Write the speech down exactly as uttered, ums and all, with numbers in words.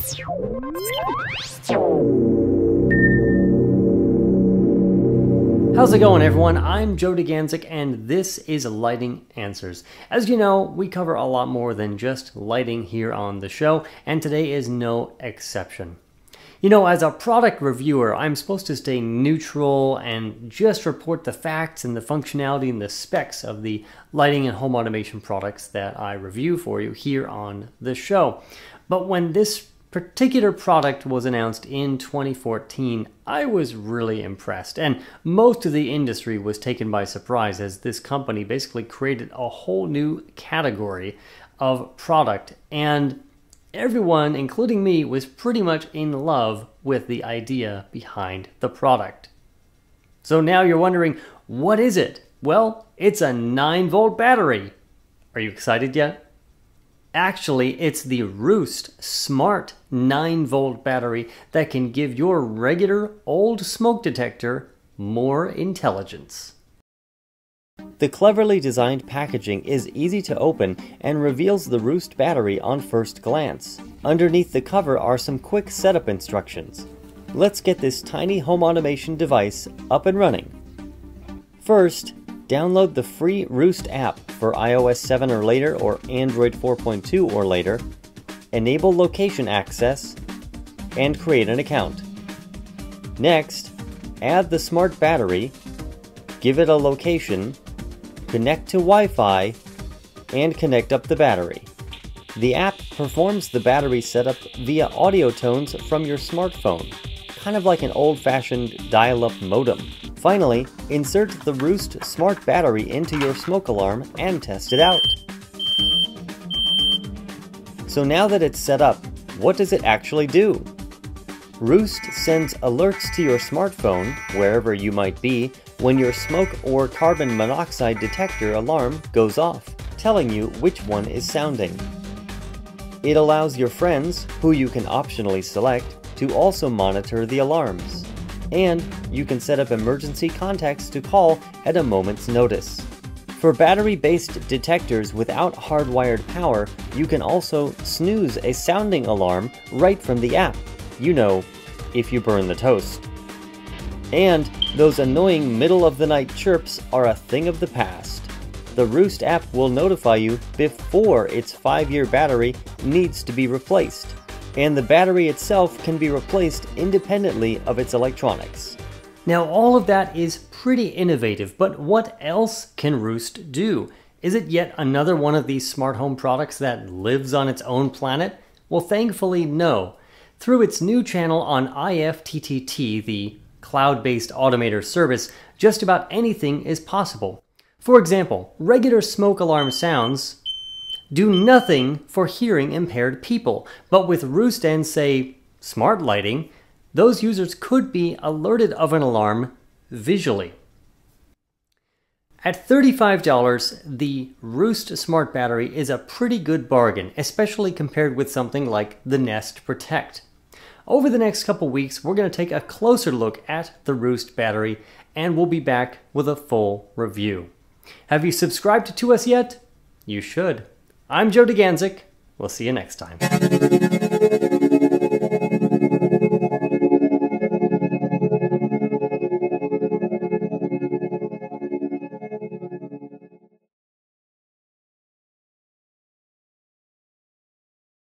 How's it going, everyone? I'm Joe Deganzic, and this is Lighting Answers. As you know, we cover a lot more than just lighting here on the show, and today is no exception. You know, as a product reviewer, I'm supposed to stay neutral and just report the facts and the functionality and the specs of the lighting and home automation products that I review for you here on the show. But when this particular product was announced in twenty fourteen, I was really impressed, and most of the industry was taken by surprise as this company basically created a whole new category of product, and everyone, including me, was pretty much in love with the idea behind the product. So now you're wondering, what is it? Well, it's a nine volt battery. Are you excited yet? Actually, it's the Roost smart nine volt battery that can give your regular old smoke detector more intelligence. The cleverly designed packaging is easy to open and reveals the Roost battery on first glance. Underneath the cover are some quick setup instructions. Let's get this tiny home automation device up and running. First, download the free Roost app for i O S seven or later or Android four point two or later, enable location access, and create an account. Next, add the smart battery, give it a location, connect to Wi-Fi, and connect up the battery. The app performs the battery setup via audio tones from your smartphone, kind of like an old-fashioned dial-up modem. Finally, insert the Roost smart battery into your smoke alarm and test it out. So now that it's set up, what does it actually do? Roost sends alerts to your smartphone, wherever you might be, when your smoke or carbon monoxide detector alarm goes off, telling you which one is sounding. It allows your friends, who you can optionally select, to also monitor the alarms. And you can set up emergency contacts to call at a moment's notice. For battery-based detectors without hardwired power, you can also snooze a sounding alarm right from the app. You know, if you burn the toast. And those annoying middle-of-the-night chirps are a thing of the past. The Roost app will notify you before its five year battery needs to be replaced, and the battery itself can be replaced independently of its electronics. Now, all of that is pretty innovative, but what else can Roost do? Is it yet another one of these smart home products that lives on its own planet? Well, thankfully, no. Through its new channel on I F T T T, the cloud-based automator service, just about anything is possible. For example, regular smoke alarm sounds do nothing for hearing impaired people, but with Roost and, say, smart lighting, those users could be alerted of an alarm visually. At thirty-five dollars, the Roost smart battery is a pretty good bargain, especially compared with something like the Nest Protect. Over the next couple weeks, we're going to take a closer look at the Roost battery, and we'll be back with a full review. Have you subscribed to us yet? You should. I'm Joe Deganzic. We'll see you next time.